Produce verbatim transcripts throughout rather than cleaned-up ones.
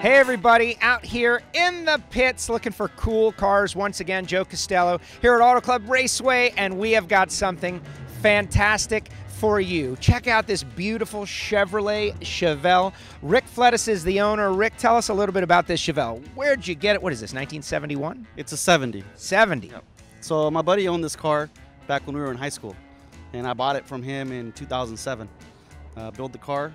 Hey everybody, out here in the pits looking for cool cars. Once again, Joe Costello here at Auto Club Raceway, and we have got something fantastic for you. Check out this beautiful Chevrolet Chevelle. Rick Fletes is the owner. Rick, tell us a little bit about this Chevelle. Where'd you get it? What is this, nineteen seventy-one? It's a seventy. seventy. Yep. So my buddy owned this car back when we were in high school, and I bought it from him in two thousand seven. Uh, built the car.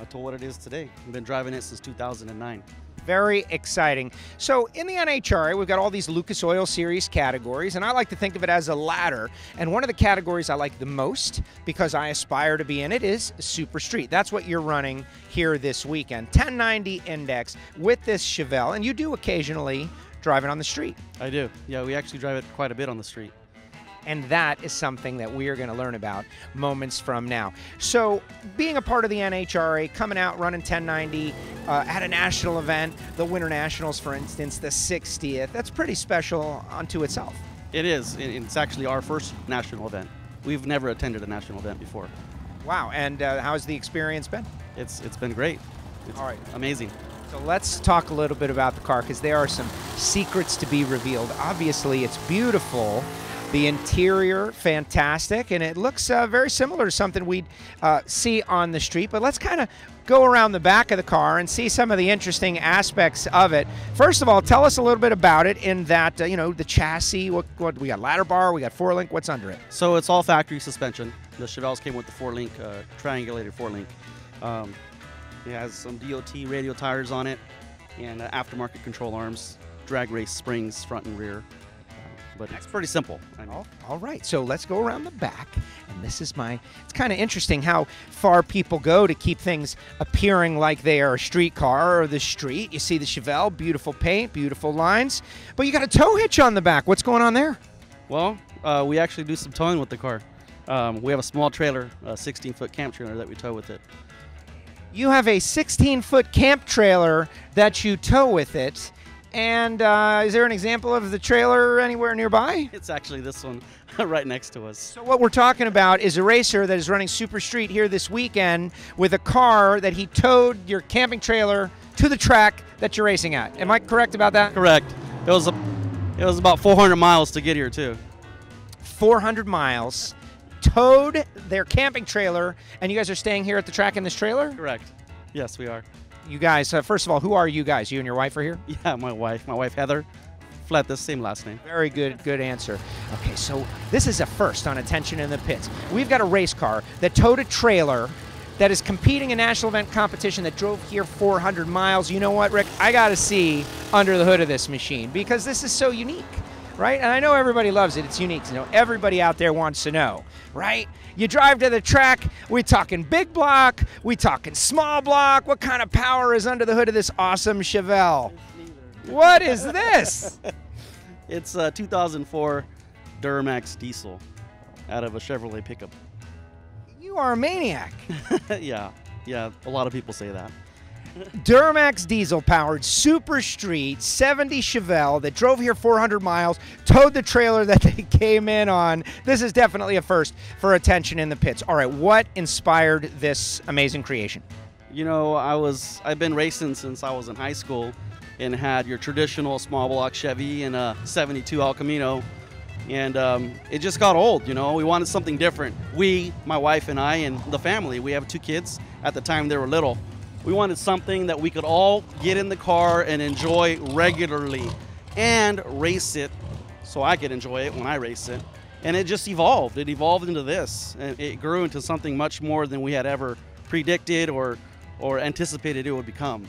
I told what it is today. I've been driving it since two thousand nine. Very exciting. So in the N H R A, we've got all these Lucas Oil Series categories, and I like to think of it as a ladder. And one of the categories I like the most, because I aspire to be in it, is Super Street. That's what you're running here this weekend. ten ninety Index with this Chevelle, and you do occasionally drive it on the street. I do. Yeah, we actually drive it quite a bit on the street. And that is something that we are going to learn about moments from now. So being a part of the N H R A, coming out, running ten ninety uh, at a national event, the Winter Nationals, for instance, the sixtieth, that's pretty special unto itself. It is. It's actually our first national event. We've never attended a national event before. Wow. And uh, how's the experience been? It's, it's been great. It's All right. amazing. So let's talk a little bit about the car, because there are some secrets to be revealed. Obviously, it's beautiful. The interior, fantastic, and it looks uh, very similar to something we'd uh, see on the street. But let's kind of go around the back of the car and see some of the interesting aspects of it. First of all, tell us a little bit about it in that, uh, you know, the chassis. What, what we got, ladder bar, we got four-link, what's under it? So it's all factory suspension. The Chevelles came with the four-link, uh, triangulated four-link. Um, it has some D O T radial tires on it and uh, aftermarket control arms, drag race springs front and rear. But it's pretty simple. I know. All right, so let's go around the back. And this is my, it's kind of interesting how far people go to keep things appearing like they are a street car or the street. You see the Chevelle, beautiful paint, beautiful lines. But you got a tow hitch on the back. What's going on there? Well, uh, we actually do some towing with the car. Um, we have a small trailer, a sixteen foot camp trailer that we tow with it. You have a sixteen foot camp trailer that you tow with it. And uh, is there an example of the trailer anywhere nearby? It's actually this one right next to us. So what we're talking about is a racer that is running Super Street here this weekend with a car that he towed your camping trailer to the track that you're racing at. Am I correct about that? Correct. It was, a, it was about four hundred miles to get here, too. four hundred miles, towed their camping trailer, and you guys are staying here at the track in this trailer? Correct. Yes, we are. You guys, uh, first of all, who are you guys? You and your wife are here? Yeah, my wife. My wife, Heather. Flat the same last name. Very good, good answer. Okay, so this is a first on Attention in the Pits. We've got a race car that towed a trailer that is competing in a national event competition that drove here four hundred miles. You know what, Rick? I got to see under the hood of this machine, because this is so unique, right? And I know everybody loves it. It's unique. You know, everybody out there wants to know, right? You drive to the track, we talking big block, we talking small block. What kind of power is under the hood of this awesome Chevelle? What is this? It's a two thousand four Duramax diesel out of a Chevrolet pickup. You are a maniac. Yeah, yeah, a lot of people say that. Duramax diesel-powered Super Street seventy Chevelle that drove here four hundred miles, towed the trailer that they came in on. This is definitely a first for Attention in the Pits. All right, what inspired this amazing creation? You know, I was, I've been racing since I was in high school, and had your traditional small block Chevy and a seventy-two Al Camino, and um, it just got old, you know. We wanted something different. We, my wife and I, and the family, we have two kids. At the time, they were little. We wanted something that we could all get in the car and enjoy regularly and race it, so I could enjoy it when I race it. And it just evolved. It evolved into this. And it grew into something much more than we had ever predicted or, or anticipated it would become.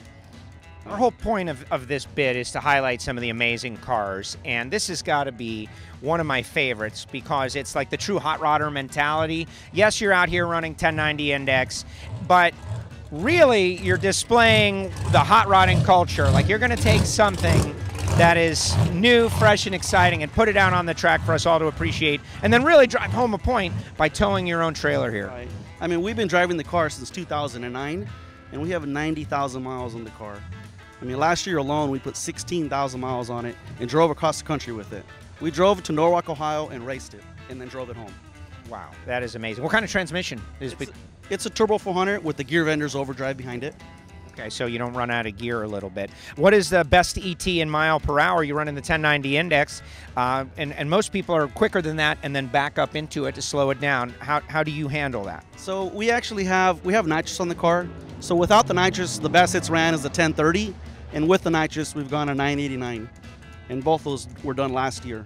Our whole point of, of this bit is to highlight some of the amazing cars, and this has got to be one of my favorites, because it's like the true hot rodder mentality. Yes, you're out here running ten ninety Index, but really, you're displaying the hot rodding culture. Like, you're going to take something that is new, fresh, and exciting and put it down on the track for us all to appreciate, and then really drive home a point by towing your own trailer here. Right. I mean, we've been driving the car since two thousand nine, and we have ninety thousand miles on the car. I mean, last year alone, we put sixteen thousand miles on it and drove across the country with it. We drove to Norwalk, Ohio, and raced it, and then drove it home. Wow, that is amazing. What kind of transmission is it? It's a turbo four hundred with the Gear Vendors overdrive behind it. Okay, so you don't run out of gear a little bit. What is the best E T in mile per hour? You run in the ten ninety index, uh, and, and most people are quicker than that and then back up into it to slow it down. How, how do you handle that? So we actually have, we have nitrous on the car. So without the nitrous, the best it's ran is the ten thirty, and with the nitrous, we've gone a nine eighty-nine, and both those were done last year.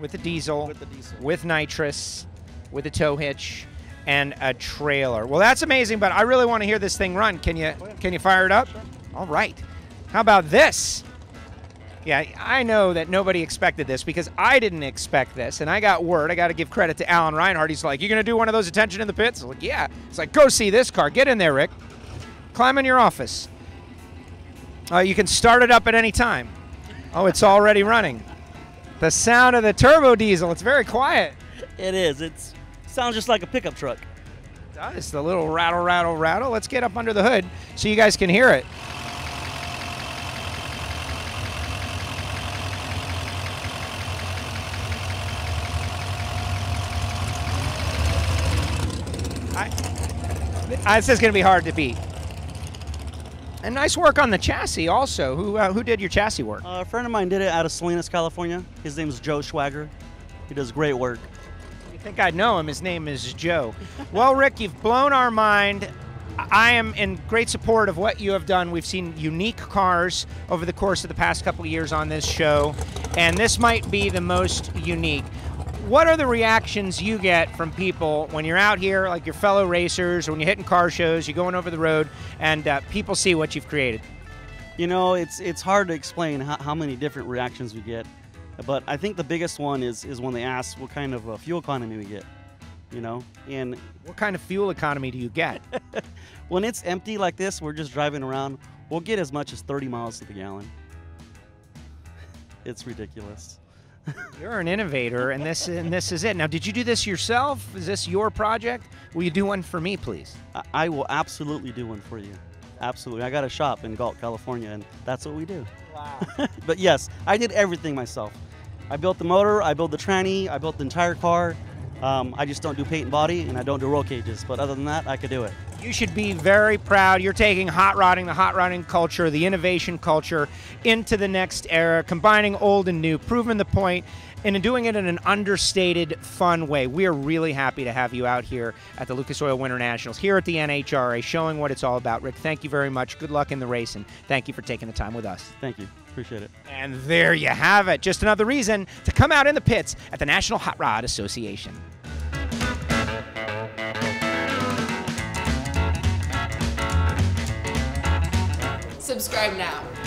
With the diesel, with, the diesel. with nitrous, with a tow hitch, and a trailer. Well, that's amazing, but I really want to hear this thing run. Can you can you fire it up? Sure. All right. How about this? Yeah, I know that nobody expected this because I didn't expect this, and I got word. I got to give credit to Alan Reinhardt. He's like, "You gonna do one of those attention in the pits?" I was like, "Yeah." It's like, "Go see this car. Get in there, Rick. Climb in your office. Uh, you can start it up at any time." Oh, it's already running. The sound of the turbo diesel. It's very quiet. It is. It's sounds just like a pickup truck. It does. The little rattle, rattle, rattle. Let's get up under the hood so you guys can hear it. I, this is going to be hard to beat. And nice work on the chassis also. Who, uh, who did your chassis work? Uh, a friend of mine did it out of Salinas, California. His name is Joe Schwager. He does great work. I think I know him. His name is Joe. Well, Rick, you've blown our mind. I am in great support of what you have done. We've seen unique cars over the course of the past couple of years on this show, and this might be the most unique. What are the reactions you get from people when you're out here, like your fellow racers, when you're hitting car shows, you're going over the road, and uh, people see what you've created? You know, it's it's hard to explain how, how many different reactions we get. But I think the biggest one is, is when they ask what kind of uh, fuel economy we get, you know? And what kind of fuel economy do you get? When it's empty like this, we're just driving around, we'll get as much as thirty miles to the gallon. It's ridiculous. You're an innovator, and this, and this is it. Now, did you do this yourself? Is this your project? Will you do one for me, please? I, I will absolutely do one for you. Absolutely. I got a shop in Galt, California, and that's what we do. Wow. But yes, I did everything myself. I built the motor, I built the tranny, I built the entire car. Um, I just don't do paint and body, and I don't do roll cages. But other than that, I could do it. You should be very proud. You're taking hot rodding, the hot rodding culture, the innovation culture into the next era, combining old and new, proving the point, and doing it in an understated, fun way. We are really happy to have you out here at the Lucas Oil Winter Nationals, here at the N H R A, showing what it's all about. Rick, thank you very much. Good luck in the race, and thank you for taking the time with us. Thank you. Appreciate it. And there you have it. Just another reason to come out in the pits at the National Hot Rod Association. Subscribe now.